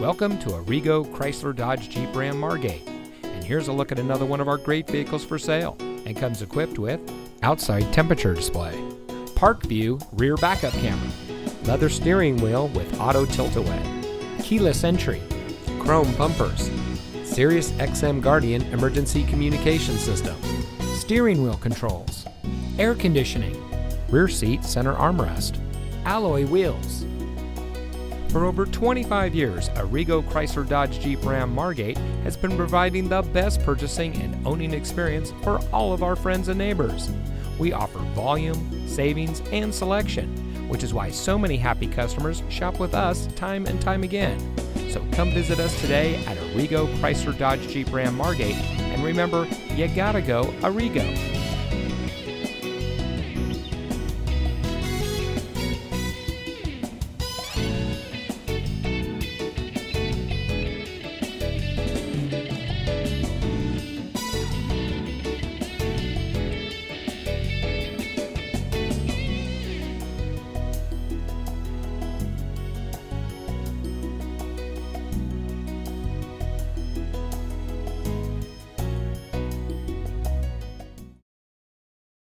Welcome to Arrigo Chrysler Dodge Jeep Ram Margate. And here's a look at another one of our great vehicles for sale, and comes equipped with outside temperature display, ParkView rear backup camera, leather steering wheel with auto tilt-away, keyless entry, chrome bumpers, Sirius XM Guardian emergency communication system, steering wheel controls, air conditioning, rear seat center armrest, alloy wheels. For over 25 years, Arrigo Chrysler Dodge Jeep Ram Margate has been providing the best purchasing and owning experience for all of our friends and neighbors. We offer volume, savings, and selection, which is why so many happy customers shop with us time and time again. So come visit us today at Arrigo Chrysler Dodge Jeep Ram Margate, and remember, you gotta go Arrigo.